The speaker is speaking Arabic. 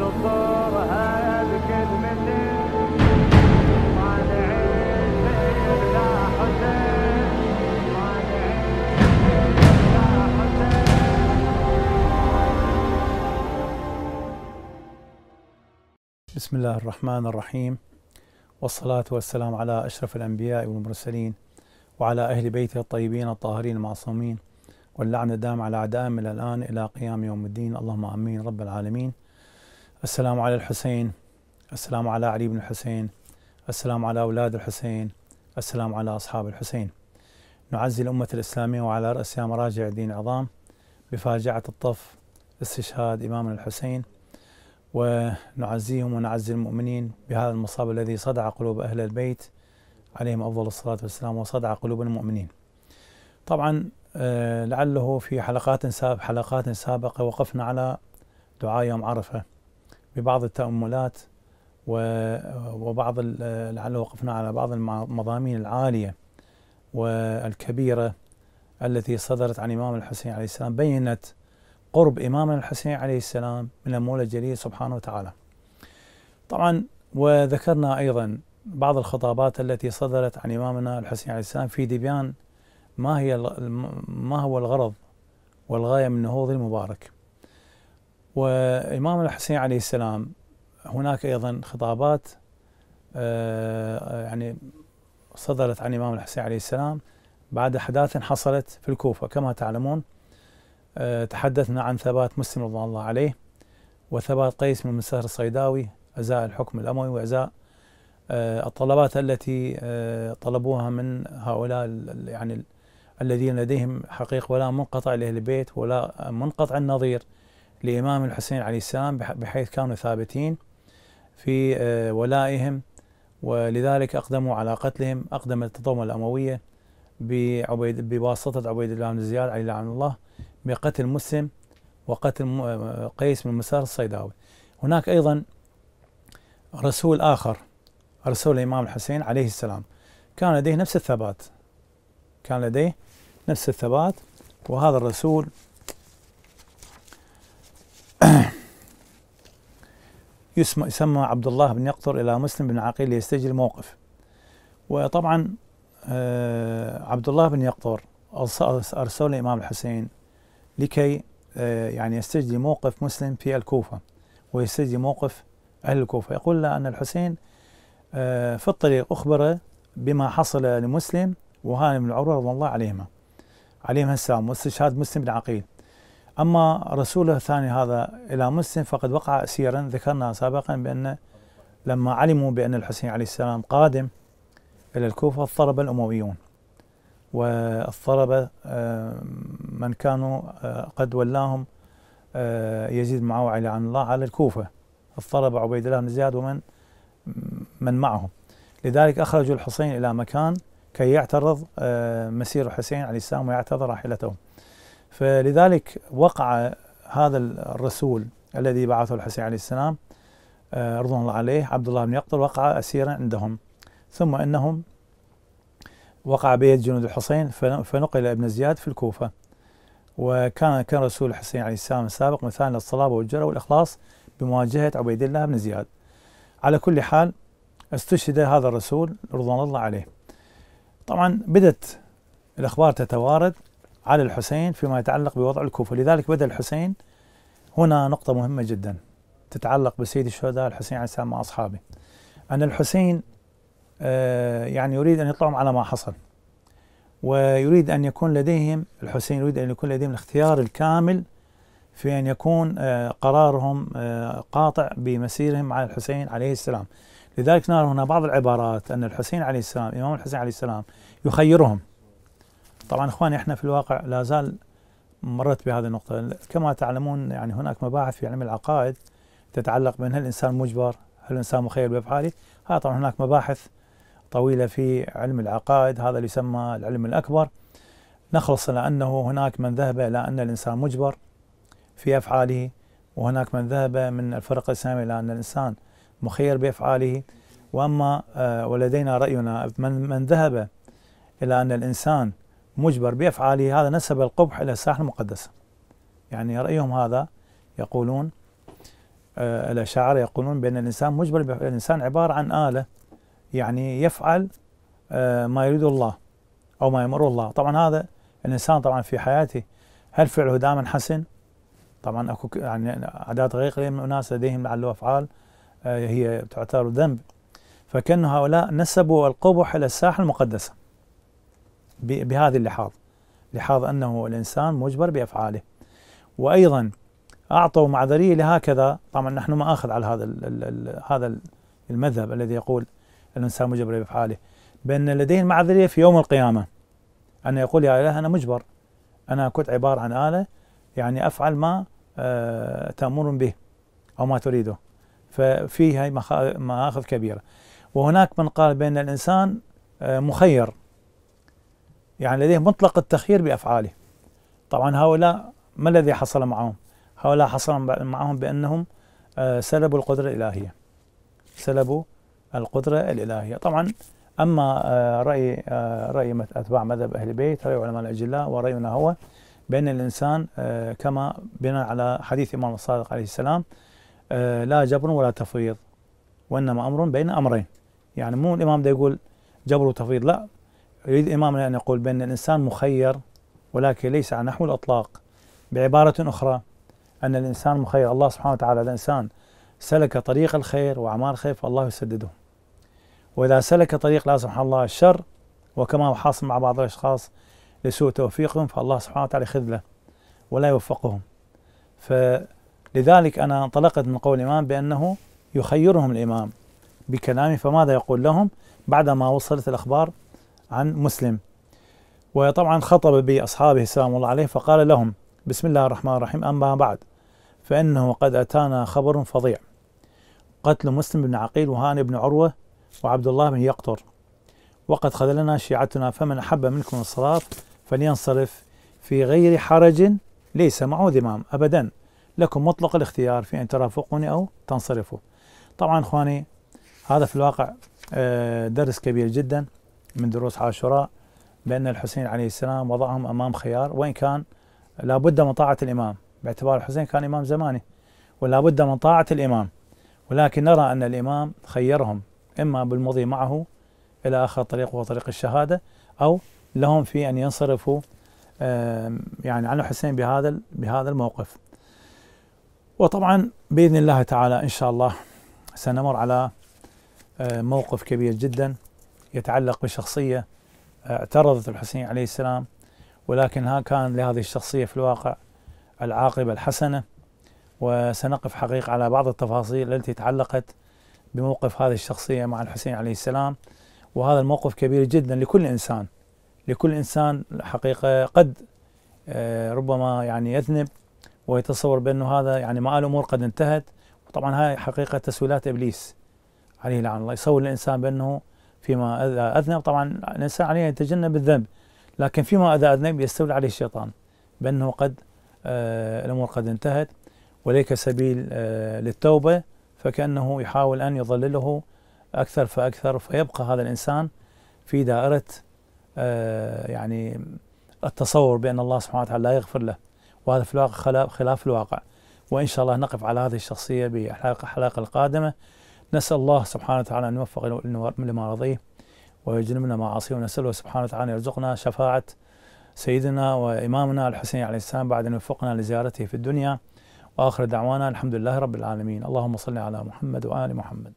نصورها بكلمتي طالعين سيدنا حسين طالعين سيدنا حسين. بسم الله الرحمن الرحيم، والصلاة والسلام على أشرف الأنبياء والمرسلين وعلى أهل بيته الطيبين الطاهرين المعصومين، واللعنة دام على أعدائهم من الآن إلى قيام يوم الدين، اللهم آمين رب العالمين. السلام على الحسين، السلام على علي بن الحسين، السلام على أولاد الحسين، السلام على أصحاب الحسين. نعزي الأمة الإسلامية وعلى رأسها مراجع الدين العظام بفاجعة الطف استشهاد إمامنا الحسين، ونعزيهم ونعزي المؤمنين بهذا المصاب الذي صدع قلوب أهل البيت عليهم أفضل الصلاة والسلام وصدع قلوب المؤمنين. طبعا لعله في حلقات سابقة وقفنا على دعاء يوم عرفة ببعض التأملات، وبعض لعله وقفنا على بعض المضامين العالية والكبيرة التي صدرت عن إمام الحسين عليه السلام، بينت قرب إمامنا الحسين عليه السلام من المولى الجليل سبحانه وتعالى. طبعا وذكرنا أيضا بعض الخطابات التي صدرت عن إمامنا الحسين عليه السلام في دبيان ما هو الغرض والغاية من نهوض المبارك. وإمام الحسين عليه السلام هناك أيضا خطابات يعني صدرت عن إمام الحسين عليه السلام بعد أحداث حصلت في الكوفة كما تعلمون. تحدثنا عن ثبات مسلم رضي الله عليه، وثبات قيس من ساهر الصيداوي، أزاء الحكم الأموي، وأزاء الطلبات التي طلبوها من هؤلاء يعني الذين لديهم حقيق ولا منقطع لأهل البيت ولا منقطع النظير لإمام الحسين عليه السلام، بحيث كانوا ثابتين في ولائهم، ولذلك أقدموا على قتلهم. أقدمت التطومة الأموية بواسطة عبيد الله بن زياد عليه لعنة الله بقتل مسلم وقتل قيس من ساهر الصيداوي. هناك أيضا رسول آخر أرسل الإمام الحسين عليه السلام كان لديه نفس الثبات، وهذا الرسول يسمى عبد الله بن يقطر إلى مسلم بن عقيل ليستجل الموقف. وطبعا عبد الله بن يقطر أرسل الإمام الحسين لكي يعني يستجلي موقف مسلم في الكوفة ويستجلي موقف أهل الكوفة. يقول له أن الحسين في الطريق أخبر بما حصل لمسلم وهانم بن عروة رضي الله عليهما السلام واستشهاد مسلم بن عقيل. أما رسوله الثاني هذا إلى مسلم فقد وقع أسيرا، ذكرنا سابقا بأن لما علموا بأن الحسين عليه السلام قادم إلى الكوفة اضطرب الأمويون، واضطرب من كانوا قد ولاهم يزيد معاويه لعنه الله على الكوفة، اضطرب عبيد الله بن زياد ومن معه، لذلك أخرجوا الحسين إلى مكان كي يعترض مسير الحسين عليه السلام ويعترض راحلته. فلذلك وقع هذا الرسول الذي بعثه الحسين عليه السلام رضي الله عليه عبد الله بن يقطر وقع أسيرا عندهم، ثم إنهم وقع بيد جنود الحسين فنقل ابن زياد في الكوفة. وكان رسول الحسين عليه السلام السابق مثال للصلابة والجرأة والإخلاص بمواجهة عبيد الله بن زياد. على كل حال استشهد هذا الرسول رضوان الله عليه. طبعا بدت الأخبار تتوارد على الحسين فيما يتعلق بوضع الكوفة، لذلك بدأ الحسين هنا نقطة مهمة جدا تتعلق بسيد الشهداء الحسين عليه السلام مع أصحابه، أن الحسين يعني يريد أن يطلعهم على ما حصل، ويريد أن يكون لديهم الاختيار الكامل في أن يكون قرارهم قاطع بمسيرهم مع الحسين عليه السلام. لذلك نرى هنا بعض العبارات أن الحسين عليه السلام إمام الحسين عليه السلام يخيرهم. طبعا إخواني إحنا في الواقع لا زال مرت بهذه النقطة كما تعلمون، يعني هناك مباحث في علم العقائد تتعلق بأن هل الإنسان مجبر، هل الإنسان مخير بأفعاله. طبعا هناك مباحث طويلة في علم العقائد، هذا اللي يسمى العلم الأكبر. نخلص إلى أنه هناك من ذهب إلى أن الإنسان مجبر في أفعاله، وهناك من ذهب من الفرق الإسلامية إلى أن الإنسان مخير بأفعاله، وأما ولدينا رأينا من ذهب إلى أن الإنسان مجبر بأفعاله، هذا نسب القبح إلى الساحة المقدسة. يعني رأيهم هذا يقولون الأشاعرة يقولون بأن الإنسان مجبر، الإنسان عبارة عن آلة يعني يفعل ما يريد الله أو ما يمر الله. طبعا هذا الإنسان طبعا في حياته هل فعله دائما حسن؟ طبعا اكو يعني عادات غير قليله من الناس لديهم لعله افعال هي تعتبر ذنب، فكأن هؤلاء نسبوا القبح الى الساحه المقدسه بهذا اللحاظ، لحاظ انه الانسان مجبر بافعاله، وايضا اعطوا معذريه لهكذا. طبعا نحن ما اخذ على هذا المذهب الذي يقول الانسان مجبر بافعاله، بان لديه معذريه في يوم القيامه، ان يقول يا اله انا مجبر، انا كنت عباره عن اله يعني أفعل ما تأمرون به أو ما تريده، ففيه هاي مآخذ كبيرة. وهناك من قال بأن الإنسان مخير، يعني لديه مطلق التخيير بأفعاله. طبعا هؤلاء ما الذي حصل معهم؟ هؤلاء حصل معهم بأنهم سلبوا القدرة الإلهية، سلبوا القدرة الإلهية. طبعا أما رأي أتباع مذهب أهل البيت، رأي علماء الأجلاء ورأينا هو بأن الإنسان كما بناء على حديث الإمام الصادق عليه السلام لا جبر ولا تفويض، وإنما أمر بين أمرين. يعني مو الإمام ده يقول جبر وتفويض، لا، يريد إمامنا أن يقول بأن الإنسان مخير، ولكن ليس على نحو الإطلاق. بعبارة أخرى أن الإنسان مخير، الله سبحانه وتعالى إذا الإنسان سلك طريق الخير وأعمال الخير فالله يسدده، وإذا سلك طريق لا سبحان الله الشر، وكما هو حاصل مع بعض الأشخاص لسوء توفيقهم، فالله سبحانه وتعالى خذله ولا يوفقهم. فلذلك أنا انطلقت من قول الإمام بأنه يخيرهم الإمام بكلامه، فماذا يقول لهم بعدما وصلت الأخبار عن مسلم؟ وطبعا خطب بأصحابه السلام الله عليه فقال لهم بسم الله الرحمن الرحيم، أما بعد، فإنه قد أتانا خبر فظيع، قتل مسلم بن عقيل وهاني بن عروة وعبد الله بن يقطر، وقد خذلنا شيعتنا، فمن أحب منكم الصلاة فلينصرف في غير حرج ليس معه ذمام، أبدا لكم مطلق الاختيار في أن ترافقوني أو تنصرفوا. طبعا إخواني هذا في الواقع درس كبير جدا من دروس عاشوراء، بأن الحسين عليه السلام وضعهم أمام خيار، وإن كان لابد من طاعة الإمام باعتبار الحسين كان إمام زماني ولابد من طاعة الإمام، ولكن نرى أن الإمام خيرهم إما بالمضي معه إلى آخر طريق وهو طريق الشهادة، أو لهم في أن ينصرفوا يعني عن الحسين بهذا الموقف. وطبعا بإذن الله تعالى إن شاء الله سنمر على موقف كبير جدا يتعلق بشخصية اعترضت الحسين عليه السلام، ولكنها كان لهذه الشخصية في الواقع العاقبة الحسنة، وسنقف حقيقة على بعض التفاصيل التي تعلقت بموقف هذه الشخصية مع الحسين عليه السلام. وهذا الموقف كبير جدا لكل إنسان حقيقة، قد ربما يعني يذنب ويتصور بأنه هذا يعني مآل الأمور قد انتهت. وطبعا هاي حقيقة تسويلات إبليس عليه لعن الله، يسول الإنسان بأنه فيما إذا أذنب، طبعا الإنسان عليه يتجنب الذنب، لكن فيما إذا أذنب يستولي عليه الشيطان بأنه قد الأمور قد انتهت وليك سبيل للتوبة، فكأنه يحاول أن يضلله أكثر فأكثر، فيبقى هذا الإنسان في دائرة يعني التصور بأن الله سبحانه وتعالى لا يغفر له، وهذا في الواقع خلاف الواقع. وإن شاء الله نقف على هذه الشخصية بالحلقة القادمة. نسأل الله سبحانه وتعالى أن يوفق لما رضيه ويجنبنا معاصيه، ونسأله سبحانه وتعالى يرزقنا شفاعة سيدنا وإمامنا الحسين عليه السلام بعد أن يوفقنا لزيارته في الدنيا. وآخر دعوانا الحمد لله رب العالمين. اللهم صل على محمد وآل محمد.